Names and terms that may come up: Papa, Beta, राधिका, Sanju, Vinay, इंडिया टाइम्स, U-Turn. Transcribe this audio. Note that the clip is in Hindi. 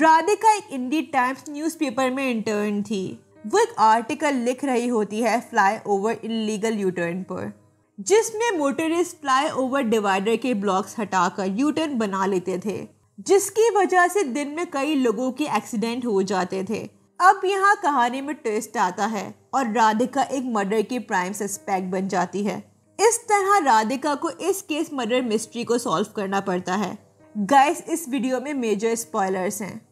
राधिका एक इंडिया टाइम्स न्यूज़पेपर में इंटर्न थी। वो एक आर्टिकल लिख रही होती है फ्लाईओवर इल्लीगल यूटर्न पर, जिसमें मोटरिस्ट फ्लाईओवर डिवाइडर के ब्लॉक्स हटाकर यूटर्न बना लेते थे, जिसकी वजह से दिन में कई लोगों के एक्सीडेंट हो जाते थे। अब यहाँ कहानी में ट्विस्ट आता है और राधिका एक मर्डर की प्राइम सस्पेक्ट बन जाती है। इस तरह राधिका को इस केस मर्डर मिस्ट्री को सॉल्व करना पड़ता है। गाइस, इस वीडियो में मेजर स्पॉयलर्स हैं।